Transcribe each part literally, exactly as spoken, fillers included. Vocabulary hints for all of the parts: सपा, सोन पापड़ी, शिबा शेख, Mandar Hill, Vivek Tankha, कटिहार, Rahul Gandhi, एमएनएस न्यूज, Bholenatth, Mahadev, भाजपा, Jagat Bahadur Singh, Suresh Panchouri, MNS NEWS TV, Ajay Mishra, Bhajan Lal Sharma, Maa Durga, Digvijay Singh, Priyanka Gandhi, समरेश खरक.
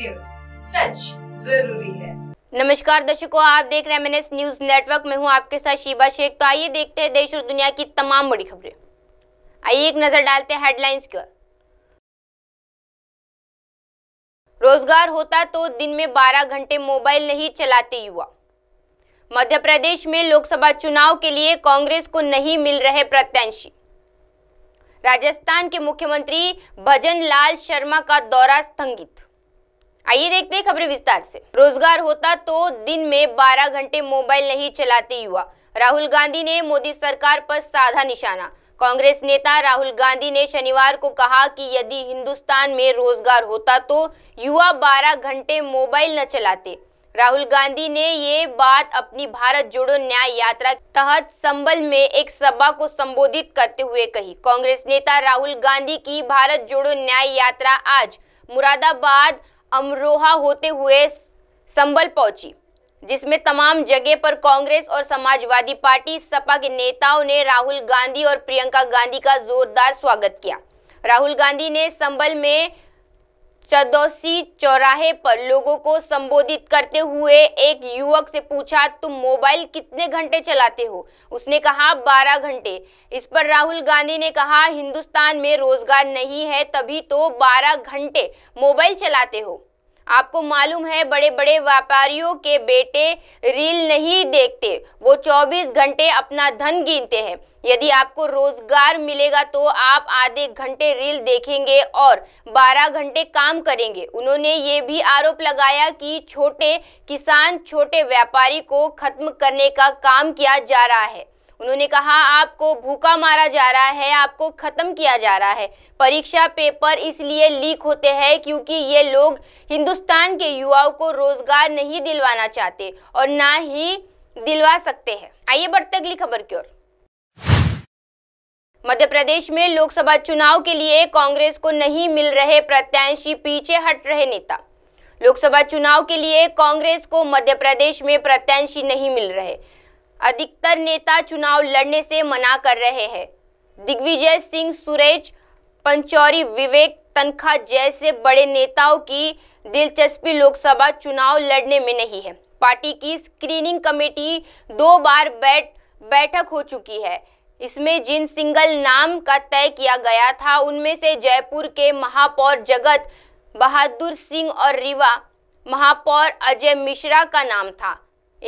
News, सच जरूरी है। नमस्कार दर्शकों, आप देख रहे हैं एमएनएस न्यूज नेटवर्क में, हूं आपके साथ शिबा शेख। तो आइए देखते हैं देश और दुनिया की तमाम बड़ी खबरें। आइए एक नजर डालते हैं हेडलाइंस की ओर। रोजगार होता तो दिन में बारह घंटे मोबाइल नहीं चलाते युवा। मध्य प्रदेश में लोकसभा चुनाव के लिए कांग्रेस को नहीं मिल रहे प्रत्याशी। राजस्थान के मुख्यमंत्री भजन लाल शर्मा का दौरा स्थगित। आइए देखते हैं खबरें विस्तार से। रोजगार होता तो दिन में बारह घंटे मोबाइल नहीं चलाते युवा। राहुल गांधी ने मोदी सरकार पर साधा निशाना। कांग्रेस नेता राहुल गांधी ने शनिवार को कहा कि यदि हिंदुस्तान में रोजगार होता तो युवा बारह घंटे मोबाइल न चलाते। राहुल गांधी ने ये बात अपनी भारत जोड़ो न्याय यात्रा तहत संबल में एक सभा को संबोधित करते हुए कही। कांग्रेस नेता राहुल गांधी की भारत जोड़ो न्याय यात्रा आज मुरादाबाद अमरोहा होते हुए संबल पहुंची, जिसमें तमाम जगह पर कांग्रेस और समाजवादी पार्टी सपा के नेताओं ने राहुल गांधी और प्रियंका गांधी का जोरदार स्वागत किया। राहुल गांधी ने संबल में चौदोसी चौराहे पर लोगों को संबोधित करते हुए एक युवक से पूछा, तुम मोबाइल कितने घंटे चलाते हो? उसने कहा बारह घंटे। इस पर राहुल गांधी ने कहा, हिंदुस्तान में रोजगार नहीं है तभी तो बारह घंटे मोबाइल चलाते हो। आपको मालूम है बड़े बड़े व्यापारियों के बेटे रील नहीं देखते, वो चौबीस घंटे अपना धन गिनते हैं। यदि आपको रोजगार मिलेगा तो आप आधे घंटे रील देखेंगे और बारह घंटे काम करेंगे। उन्होंने ये भी आरोप लगाया कि छोटे किसान, छोटे व्यापारी को खत्म करने का काम किया जा रहा है। उन्होंने कहा, आपको भूखा मारा जा रहा है, आपको खत्म किया जा रहा है। परीक्षा पेपर इसलिए लीक होते हैं क्योंकि ये लोग हिंदुस्तान के युवाओं को रोजगार नहीं दिलवाना चाहते और ना ही दिलवा सकते हैं। आइए बढ़ते अगली खबर की ओर। मध्य प्रदेश में लोकसभा चुनाव के लिए कांग्रेस को नहीं मिल रहे प्रत्याशी, पीछे हट रहे नेता। लोकसभा चुनाव के लिए कांग्रेस को मध्य प्रदेश में प्रत्याशी नहीं मिल रहे। अधिकतर नेता चुनाव लड़ने से मना कर रहे हैं। दिग्विजय सिंह, सुरेश पंचौरी, विवेक तनखा जैसे बड़े नेताओं की दिलचस्पी लोकसभा चुनाव लड़ने में नहीं है। पार्टी की स्क्रीनिंग कमेटी दो बार बैठ बैठक हो चुकी है। इसमें जिन सिंगल नाम का तय किया गया था उनमें से जयपुर के महापौर जगत बहादुर सिंह और रीवा महापौर अजय मिश्रा का नाम था।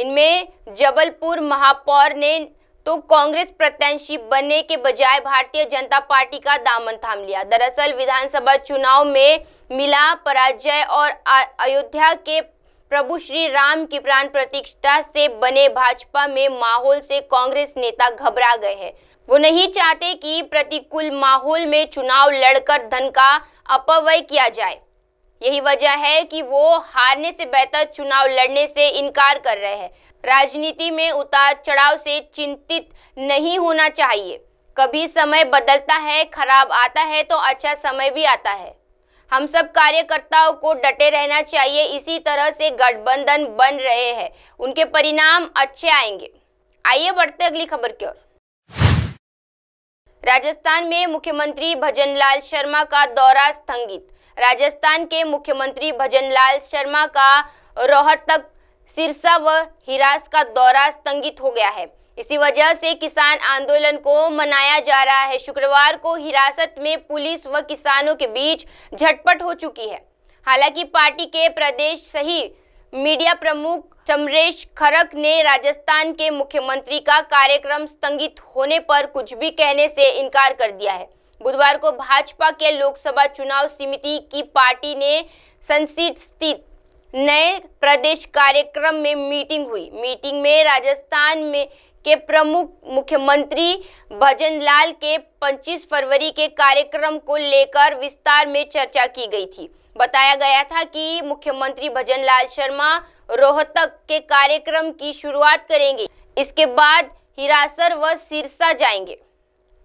इनमें जबलपुर महापौर ने तो कांग्रेस प्रत्याशी बनने के बजाय भारतीय जनता पार्टी का दामन थाम लिया। दरअसल विधानसभा चुनाव में मिला पराजय और अयोध्या के प्रभु श्री राम की प्राण प्रतिष्ठा से बने भाजपा में माहौल से कांग्रेस नेता घबरा गए हैं। वो नहीं चाहते कि प्रतिकूल माहौल में चुनाव लड़कर धन का अपव्यय किया जाए। यही वजह है कि वो हारने से बेहतर चुनाव लड़ने से इनकार कर रहे हैं। राजनीति में उतार चढ़ाव से चिंतित नहीं होना चाहिए। कभी समय बदलता है, खराब आता है तो अच्छा समय भी आता है। हम सब कार्यकर्ताओं को डटे रहना चाहिए। इसी तरह से गठबंधन बन रहे हैं, उनके परिणाम अच्छे आएंगे। आइए बढ़ते अगली खबर की ओर। राजस्थान में मुख्यमंत्री भजन लाल शर्मा का दौरा स्थगित। राजस्थान के मुख्यमंत्री भजन लाल शर्मा का रोहतक, सिरसा व हिरास का दौरा स्थगित हो गया है। इसी वजह से किसान आंदोलन को मनाया जा रहा है। शुक्रवार को हिरासत में पुलिस व किसानों के बीच झटपट हो चुकी है। हालांकि पार्टी के प्रदेश सही मीडिया प्रमुख समरेश खरक ने राजस्थान के मुख्यमंत्री का कार्यक्रम स्थगित होने पर कुछ भी कहने से इनकार कर दिया है। बुधवार को भाजपा के लोकसभा चुनाव समिति की पार्टी ने संसद स्थित नए प्रदेश कार्यक्रम में मीटिंग हुई। मीटिंग में राजस्थान में के प्रमुख मुख्यमंत्री भजन लाल के पच्चीस फरवरी के कार्यक्रम को लेकर विस्तार में चर्चा की गई थी। बताया गया था कि मुख्यमंत्री भजन लाल शर्मा रोहतक के कार्यक्रम की शुरुआत करेंगे, इसके बाद हिरासर व सिरसा जाएंगे।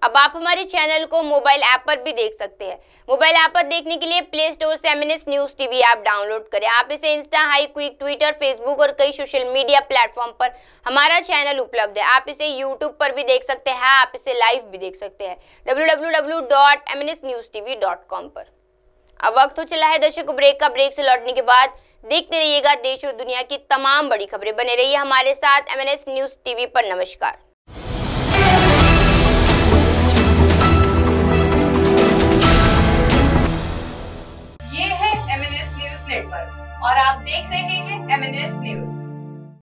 अब आप हमारे चैनल को मोबाइल ऐप पर भी देख सकते हैं। मोबाइल ऐप पर देखने के लिए प्ले स्टोर से एमएनएस न्यूज TV app download करें। आप इसे इंस्टा, हाई क्विक, ट्विटर, फेसबुक और कई सोशल मीडिया प्लेटफॉर्म पर हमारा चैनल उपलब्ध है। आप इसे यूट्यूब पर भी देख सकते हैं। आप इसे लाइव भी देख सकते हैं W W W dot M N S news TV dot com पर। अब वक्त हो चला है दर्शकों ब्रेक का। ब्रेक से लौटने के बाद देखते रहिएगा देश और दुनिया की तमाम बड़ी खबरें। बने रहिए हमारे साथ एमएनएस न्यूज टीवी पर। नमस्कार। ये है एमएनएस न्यूज नेटवर्क और आप देख रहे हैं एमएनएस न्यूज।